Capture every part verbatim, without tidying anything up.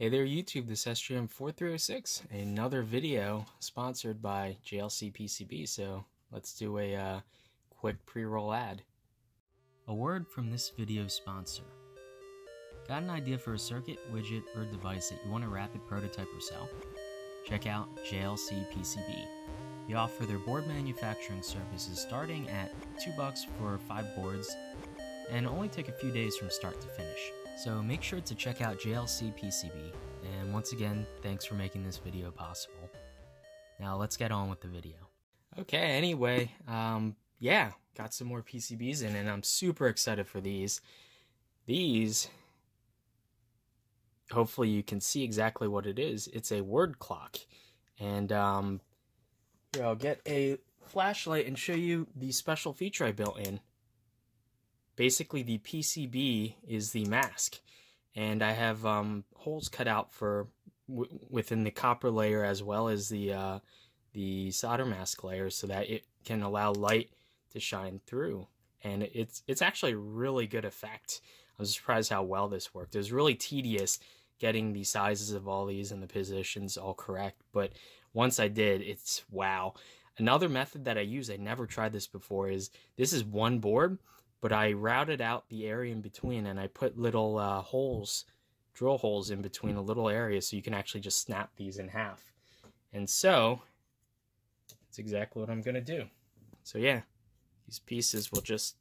Hey there YouTube, this is S J M four three oh six, another video sponsored by J L C P C B, so let's do a uh, quick pre-roll ad. A word from this video sponsor. Got an idea for a circuit, widget, or device that you want a rapid prototype or sell? Check out J L C P C B. They offer their board manufacturing services starting at two bucks for five boards, and only take a few days from start to finish. So make sure to check out J L C P C B, and once again, thanks for making this video possible. Now let's get on with the video. Okay, anyway, um, yeah, got some more P C Bs in, and I'm super excited for these. These, hopefully you can see exactly what it is. It's a word clock, and um, here, I'll get a flashlight and show you the special feature I built in. Basically, the P C B is the mask, and I have um, holes cut out for w within the copper layer as well as the uh, the solder mask layer, so that it can allow light to shine through. And it's it's actually a really good effect. I was surprised how well this worked. It was really tedious getting the sizes of all these and the positions all correct, but once I did, it's wow. Another method that I use, I never tried this before, is this is one board, but I routed out the area in between, and I put little uh, holes, drill holes in between a little area, so you can actually just snap these in half. And so, that's exactly what I'm gonna do. So yeah, these pieces will just,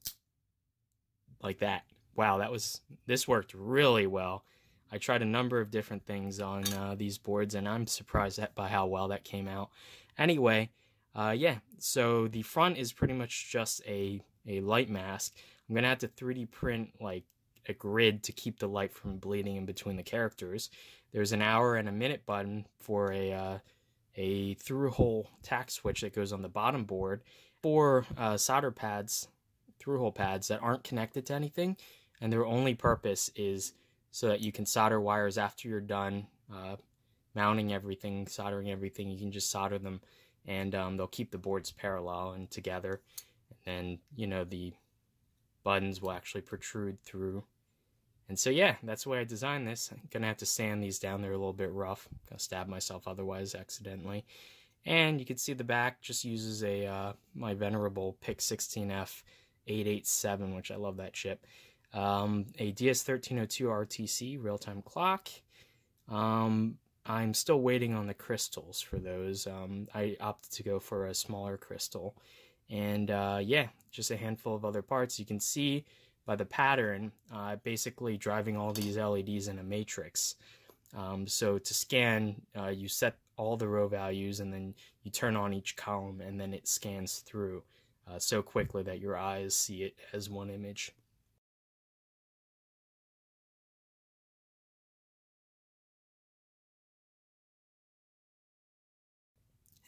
like that. Wow, that was, this worked really well. I tried a number of different things on uh, these boards, and I'm surprised at, by how well that came out. Anyway, uh, yeah, so the front is pretty much just a, a light mask. I'm gonna have to three D print like a grid to keep the light from bleeding in between the characters. There's an hour and a minute button for a uh, a through-hole tack switch that goes on the bottom board. Four uh, solder pads, through-hole pads that aren't connected to anything, and their only purpose is so that you can solder wires after you're done uh, mounting everything, soldering everything. You can just solder them, and um, they'll keep the boards parallel and together. And you know, the buttons will actually protrude through. And so yeah, that's the way I designed this. I'm gonna have to sand these down. They're a little bit rough. I'm gonna stab myself otherwise accidentally. And you can see the back just uses a uh, my venerable P I C sixteen F eight eight seven, which I love that chip. Um, a D S thirteen oh two R T C real-time clock. Um, I'm still waiting on the crystals for those. Um, I opted to go for a smaller crystal. And uh, yeah, just a handful of other parts. You can see by the pattern, uh, basically driving all these L E Ds in a matrix. Um, so to scan, uh, you set all the row values, and then you turn on each column, and then it scans through uh, so quickly that your eyes see it as one image.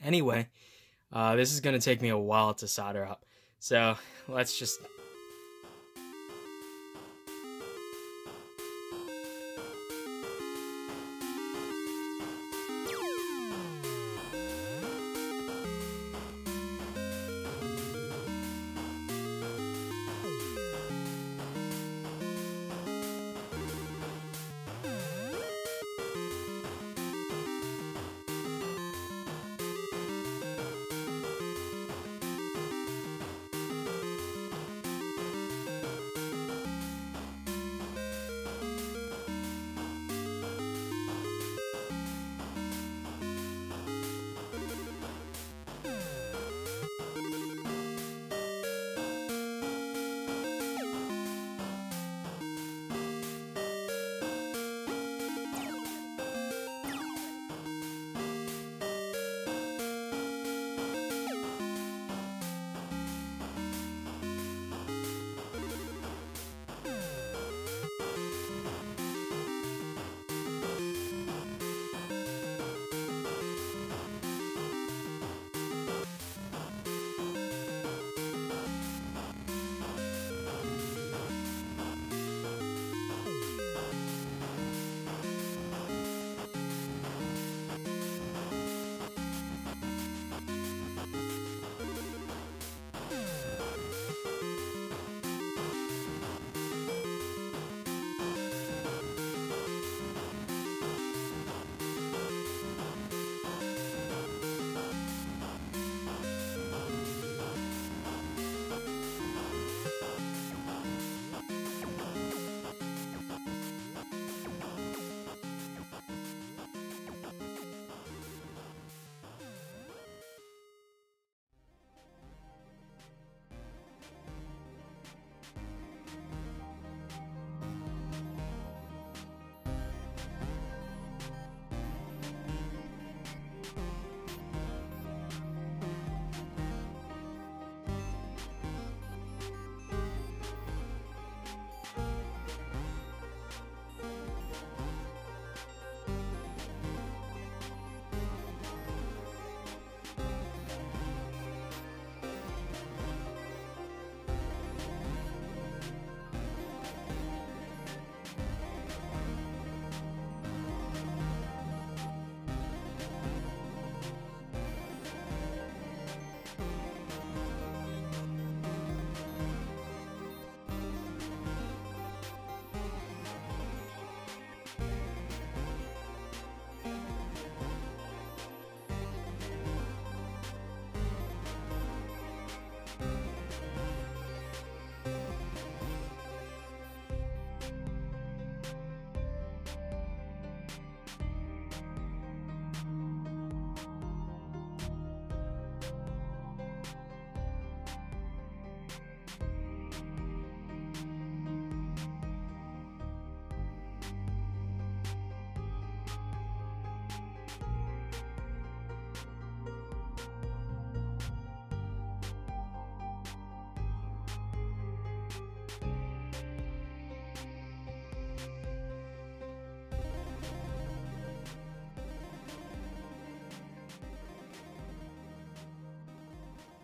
Anyway, Uh, this is going to take me a while to solder up, so let's just...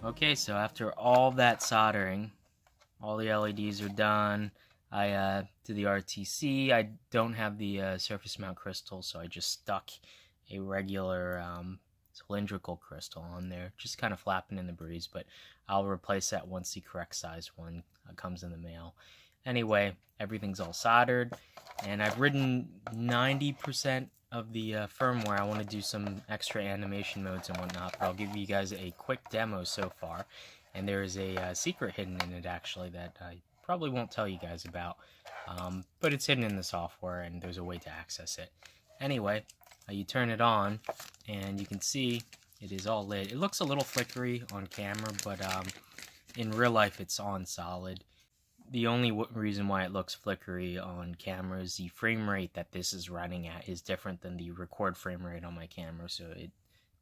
Okay, so after all that soldering, all the L E Ds are done. I uh, did the R T C. I don't have the uh, surface mount crystal, so I just stuck a regular um, cylindrical crystal on there, just kind of flapping in the breeze, but I'll replace that once the correct size one comes in the mail. Anyway, everything's all soldered, and I've written ninety percent of the uh, firmware. I want to do some extra animation modes and whatnot, but I'll give you guys a quick demo so far, and there is a uh, secret hidden in it, actually, that I probably won't tell you guys about, um, but it's hidden in the software, and there's a way to access it. Anyway, uh, you turn it on, and you can see it is all lit. It looks a little flickery on camera, but um, in real life, it's on solid. The only w reason why it looks flickery on camera is the frame rate that this is running at is different than the record frame rate on my camera, so it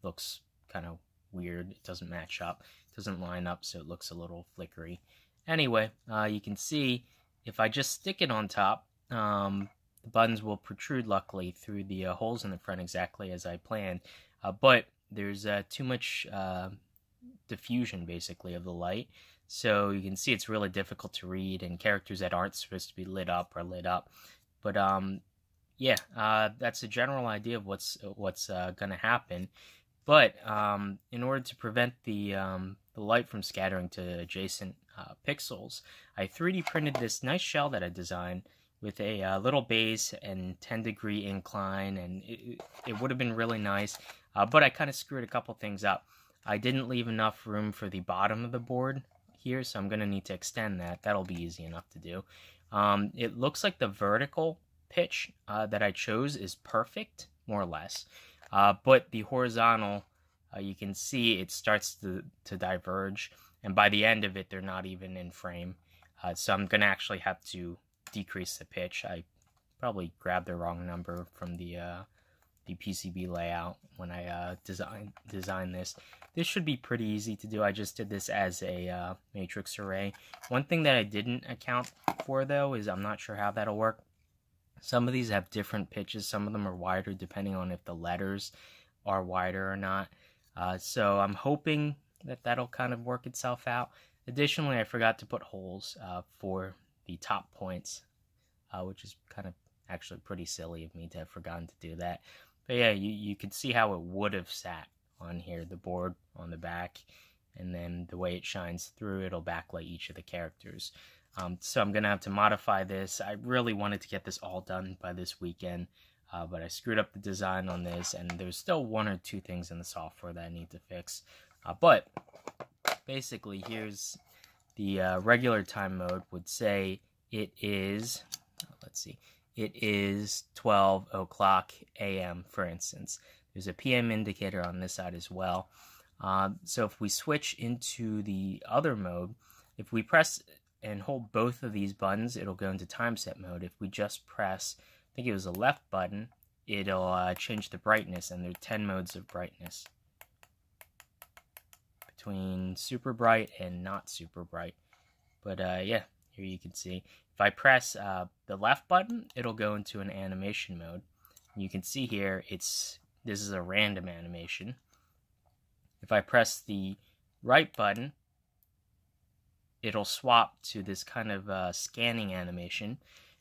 looks kind of weird. It doesn't match up, it doesn't line up, so it looks a little flickery. Anyway, uh, you can see if I just stick it on top, um, the buttons will protrude, luckily, through the uh, holes in the front exactly as I planned, uh, but there's uh, too much uh, diffusion, basically, of the light. So you can see it's really difficult to read, and characters that aren't supposed to be lit up are lit up. But um, yeah, uh, that's a general idea of what's what's uh, going to happen. But um, in order to prevent the um, the light from scattering to adjacent uh, pixels, I three D printed this nice shell that I designed with a uh, little base and ten degree incline, and it, it would have been really nice. Uh, but I kind of screwed a couple things up. I didn't leave enough room for the bottom of the board here, so I'm going to need to extend that. That'll be easy enough to do. Um, it looks like the vertical pitch uh, that I chose is perfect, more or less, uh, but the horizontal, uh, you can see it starts to, to diverge, and by the end of it, they're not even in frame, uh, so I'm going to actually have to decrease the pitch. I probably grabbed the wrong number from the uh, the P C B layout when I uh, design, design this. This should be pretty easy to do. I just did this as a uh, matrix array. One thing that I didn't account for, though, is I'm not sure how that'll work. Some of these have different pitches. Some of them are wider depending on if the letters are wider or not. Uh, so I'm hoping that that'll kind of work itself out. Additionally, I forgot to put holes uh, for the top points, uh, which is kind of actually pretty silly of me to have forgotten to do that. But yeah, you, you could see how it would have sat on here, the board on the back, and then the way it shines through, it'll backlight each of the characters. Um, so I'm going to have to modify this. I really wanted to get this all done by this weekend, uh, but I screwed up the design on this, and there's still one or two things in the software that I need to fix. Uh, but basically, here's the uh, regular time mode would say it is, let's see, it is twelve o'clock A M, for instance. There's a P M indicator on this side as well. Uh, so if we switch into the other mode, if we press and hold both of these buttons, it'll go into time set mode. If we just press, I think it was the left button, it'll uh, change the brightness, and there are ten modes of brightness, between super bright and not super bright. But uh, yeah, here you can see. If I press uh, the left button, it'll go into an animation mode. You can see here, it's this is a random animation. If I press the right button, it'll swap to this kind of uh, scanning animation.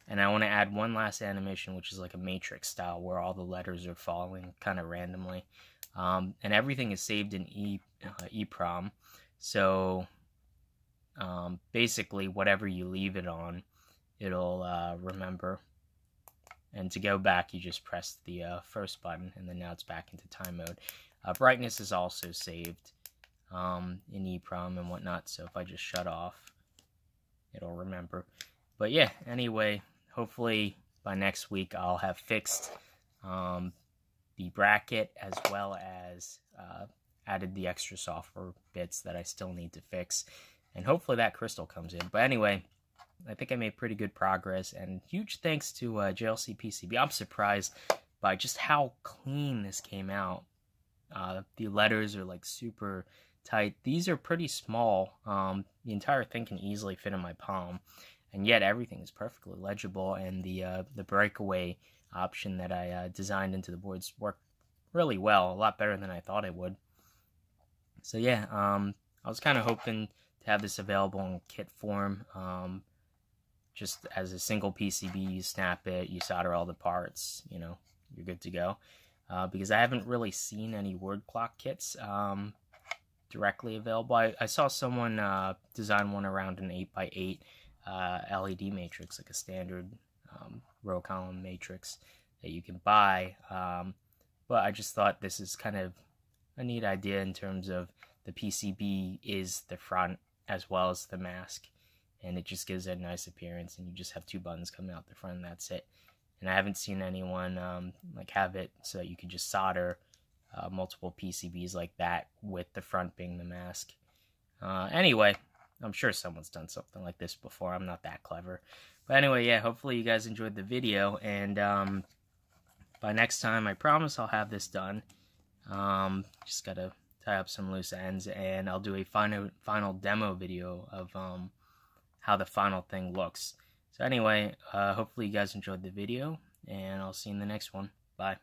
And I want to add one last animation, which is like a matrix style, where all the letters are falling kind of randomly. Um, and everything is saved in e, uh, EEPROM. So um, basically, whatever you leave it on, it'll uh, remember. And to go back, you just press the uh, first button, and then now it's back into time mode. Uh, brightness is also saved um, in EEPROM and whatnot, so if I just shut off, it'll remember. But yeah, anyway, hopefully by next week I'll have fixed um, the bracket, as well as uh, added the extra software bits that I still need to fix. And hopefully that crystal comes in. But anyway, I think I made pretty good progress, and huge thanks to uh, J L C P C B. I'm surprised by just how clean this came out. Uh, the letters are like super tight. These are pretty small. Um, the entire thing can easily fit in my palm, and yet everything is perfectly legible, and the, uh, the breakaway option that I uh, designed into the boards worked really well, a lot better than I thought it would. So yeah, um, I was kind of hoping to have this available in kit form, um, just as a single P C B. You snap it, you solder all the parts, you know, you're good to go. Uh, because I haven't really seen any word clock kits um, directly available. I, I saw someone uh, design one around an eight by eight uh, L E D matrix, like a standard um, row column matrix that you can buy. Um, but I just thought this is kind of a neat idea in terms of the P C B is the front as well as the mask, and it just gives it a nice appearance, and you just have two buttons coming out the front, and that's it. And I haven't seen anyone um, like have it so that you could just solder uh, multiple P C Bs like that with the front being the mask. Uh, anyway, I'm sure someone's done something like this before. I'm not that clever. But anyway, yeah, hopefully you guys enjoyed the video. And um, by next time, I promise I'll have this done. Um, just got to tie up some loose ends, and I'll do a final, final demo video of um, how the final thing looks. So anyway, uh, hopefully you guys enjoyed the video, and I'll see you in the next one. Bye.